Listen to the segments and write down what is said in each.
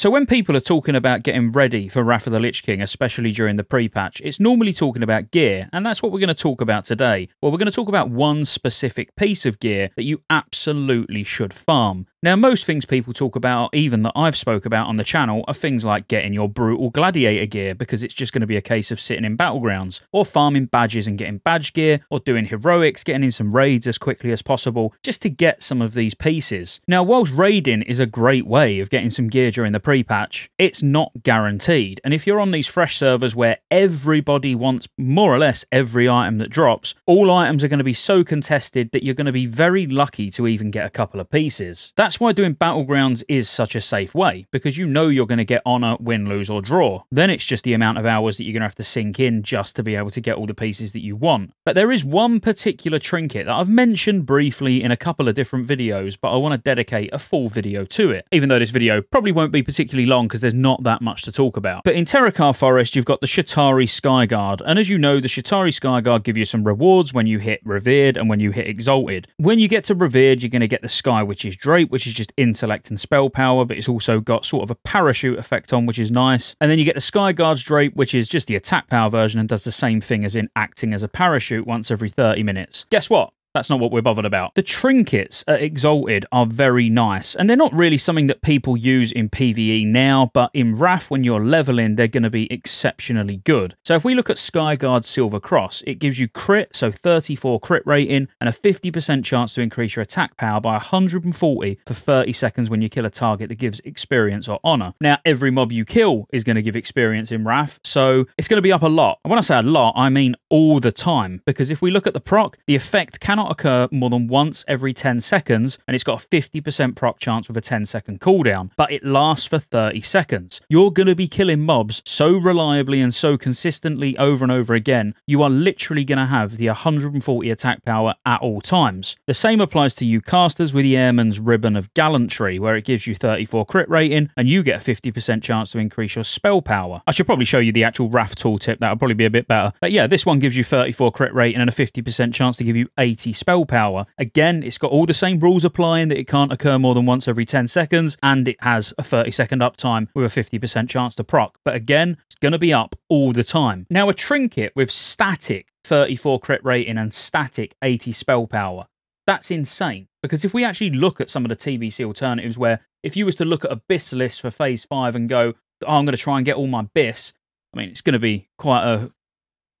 So when people are talking about getting ready for Wrath of the Lich King, especially during the pre-patch, it's normally talking about gear, and that's what we're going to talk about today. Well, we're going to talk about one specific piece of gear that you absolutely should farm. Now, most things people talk about, even that I've spoke about on the channel, are things like getting your brutal gladiator gear, because it's just going to be a case of sitting in battlegrounds, or farming badges and getting badge gear, or doing heroics, getting in some raids as quickly as possible, just to get some of these pieces. Now, whilst raiding is a great way of getting some gear during the pre-patch, it's not guaranteed, and if you're on these fresh servers where everybody wants more or less every item that drops, all items are going to be so contested that you're going to be very lucky to even get a couple of pieces. That's why doing battlegrounds is such a safe way, because you know you're going to get honor, win, lose or draw. Then it's just the amount of hours that you're going to have to sink in just to be able to get all the pieces that you want. But there is one particular trinket that I've mentioned briefly in a couple of different videos, but I want to dedicate a full video to it, even though this video probably won't be particularly long because there's not that much to talk about. But in Terok Forest, you've got the Sha'tari Skyguard, and as you know, the Sha'tari Skyguard give you some rewards when you hit Revered and when you hit Exalted. When you get to Revered, you're going to get the Sky Witch's Drape, which is just intellect and spell power, but it's also got sort of a parachute effect on, which is nice. And then you get the Skyguard's Drape, which is just the attack power version and does the same thing as in acting as a parachute once every 30 minutes. Guess what? That's not what we're bothered about. The trinkets at Exalted are very nice, and they're not really something that people use in PvE now, but in Wrath, when you're leveling, they're going to be exceptionally good. So if we look at Skyguard Silver Cross, it gives you crit, so 34 crit rating, and a 50% chance to increase your attack power by 140 for 30 seconds when you kill a target that gives experience or honor. Now, every mob you kill is going to give experience in Wrath, so it's going to be up a lot. And when I say a lot, I mean all the time, because if we look at the proc, the effect cannot occur more than once every 10 seconds, and it's got a 50% proc chance with a 10-second cooldown, but it lasts for 30 seconds. You're going to be killing mobs so reliably and so consistently over and over again, you are literally going to have the 140 attack power at all times. The same applies to you casters with the Airman's Ribbon of Gallantry, where it gives you 34 crit rating, and you get a 50% chance to increase your spell power. I should probably show you the actual Wrath tooltip, that'll probably be a bit better. But yeah, this one gives you 34 crit rating and a 50% chance to give you 80 spell power. Again, it's got all the same rules applying, that it can't occur more than once every 10 seconds, and it has a 30-second uptime with a 50% chance to proc. But again, it's going to be up all the time. Now, a trinket with static 34 crit rating and static 80 spell power, that's insane. Because if we actually look at some of the TBC alternatives, where if you was to look at a BIS list for Phase 5 and go, oh, I'm going to try and get all my BIS, I mean, it's going to be quite a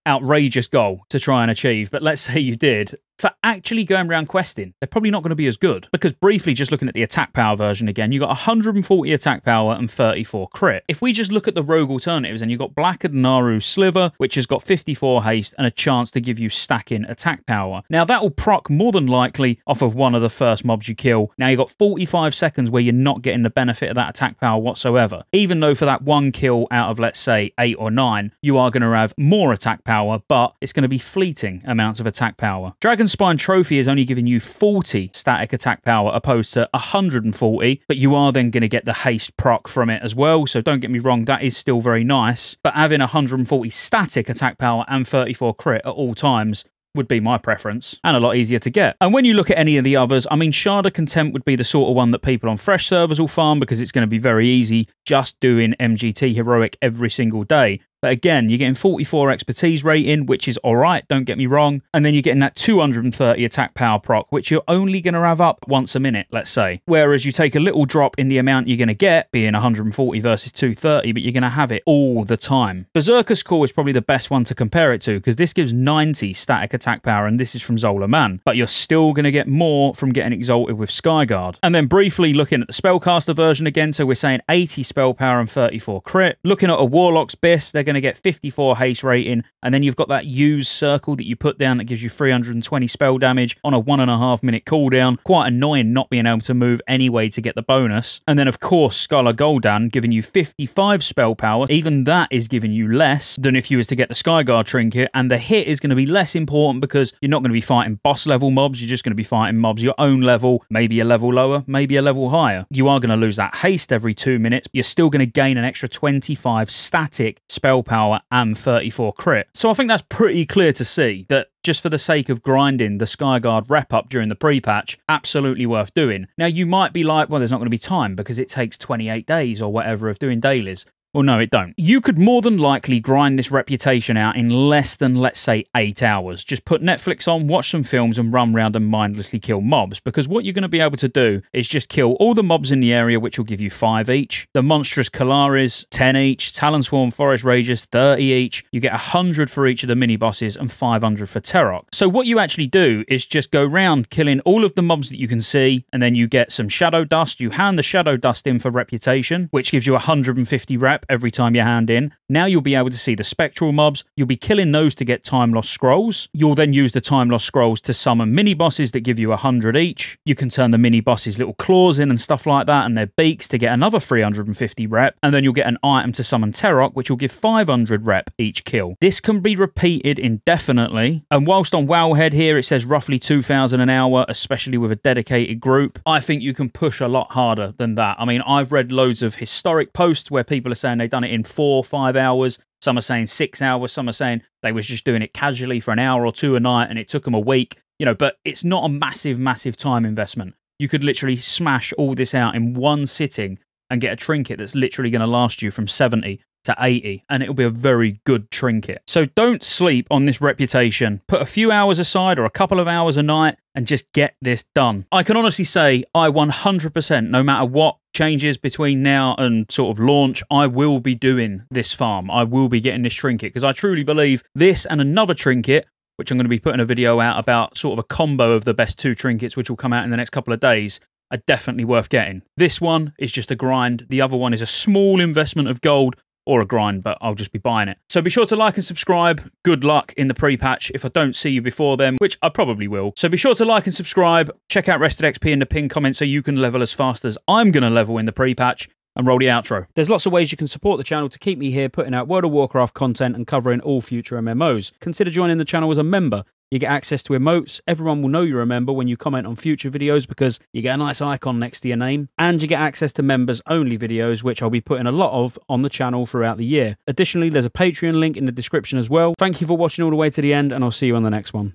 outrageous goal to try and achieve. But let's say you did, for actually going around questing, they're probably not going to be as good. Because briefly, just looking at the attack power version again, you've got 140 attack power and 34 crit. If we just look at the rogue alternatives, and you've got Blackened Naru Sliver, which has got 54 haste and a chance to give you stacking attack power. Now, that will proc more than likely off of one of the first mobs you kill. Now, you've got 45 seconds where you're not getting the benefit of that attack power whatsoever. Even though for that one kill out of, let's say, 8 or 9, you are going to have more attack power, but it's going to be fleeting amounts of attack power. Dragons Spine Trophy is only giving you 40 static attack power opposed to 140, but you are then going to get the haste proc from it as well, so don't get me wrong, that is still very nice, but having 140 static attack power and 34 crit at all times would be my preference, and a lot easier to get. And when you look at any of the others, I mean, Shard of Contempt would be the sort of one that people on fresh servers will farm, because it's going to be very easy just doing MGT Heroic every single day. But again, you're getting 44 expertise rating, which is all right, don't get me wrong. And then you're getting that 230 attack power proc, which you're only going to have up once a minute, let's say. Whereas you take a little drop in the amount you're going to get, being 140 versus 230, but you're going to have it all the time. Berserker's Core is probably the best one to compare it to, because this gives 90 static attack power, and this is from Zola Man. But you're still going to get more from getting Exalted with Skyguard. And then briefly looking at the Spellcaster version again, so we're saying 80 spell power and 34 crit. Looking at a Warlock's Beast, they're going to get 54 haste rating, and then you've got that use circle that you put down that gives you 320 spell damage on a 1.5 minute cooldown. Quite annoying not being able to move anyway to get the bonus. And then of course Scholar Goldan giving you 55 spell power. Even that is giving you less than if you was to get the Skyguard trinket, and the hit is going to be less important because you're not going to be fighting boss level mobs, you're just going to be fighting mobs your own level, maybe a level lower, maybe a level higher. You are going to lose that haste every 2 minutes. You're still going to gain an extra 25 static spell power and 34 crit. So I think that's pretty clear to see that just for the sake of grinding the Skyguard rep up during the pre-patch, absolutely worth doing. Now you might be like, well, there's not going to be time because it takes 28 days or whatever of doing dailies. Well, no, it don't. You could more than likely grind this reputation out in less than, let's say, 8 hours. Just put Netflix on, watch some films, and run around and mindlessly kill mobs, because what you're going to be able to do is just kill all the mobs in the area, which will give you 5 each. The Monstrous Kalaris, 10 each. Talonswarm Forest Rages, 30 each. You get 100 for each of the mini-bosses and 500 for Terok. So what you actually do is just go round killing all of the mobs that you can see, and then you get some Shadow Dust. You hand the Shadow Dust in for reputation, which gives you 150 reps every time you hand in. Now you'll be able to see the spectral mobs. You'll be killing those to get time-lost scrolls. You'll then use the time-lost scrolls to summon mini-bosses that give you 100 each. You can turn the mini-bosses' little claws in and stuff like that, and their beaks, to get another 350 rep, and then you'll get an item to summon Terok, which will give 500 rep each kill. This can be repeated indefinitely, and whilst on WoWhead here it says roughly 2,000 an hour, especially with a dedicated group, I think you can push a lot harder than that. I mean, I've read loads of historic posts where people are saying they've done it in 4 or 5 hours. Some are saying 6 hours. Some are saying they was just doing it casually for an hour or two a night and it took them a week. You know, but it's not a massive, massive time investment. You could literally smash all this out in one sitting and get a trinket that's literally going to last you from 70 to 80, and it'll be a very good trinket. So don't sleep on this reputation. Put a few hours aside or a couple of hours a night and just get this done. I can honestly say I 100%, no matter what changes between now and sort of launch, I will be doing this farm. I will be getting this trinket, because I truly believe this and another trinket, which I'm going to be putting a video out about, sort of a combo of the best 2 trinkets, which will come out in the next couple of days, are definitely worth getting. This one is just a grind. The other one is a small investment of gold, or a grind, but I'll just be buying it. So be sure to like and subscribe. Good luck in the pre-patch if I don't see you before then, which I probably will. So be sure to like and subscribe. Check out Rested XP in the pinned comment so you can level as fast as I'm going to level in the pre-patch, and roll the outro. There's lots of ways you can support the channel to keep me here putting out World of Warcraft content and covering all future MMOs. Consider joining the channel as a member. You get access to emotes, everyone will know you're a member when you comment on future videos because you get a nice icon next to your name, and you get access to members-only videos, which I'll be putting a lot of on the channel throughout the year. Additionally, there's a Patreon link in the description as well. Thank you for watching all the way to the end, and I'll see you on the next one.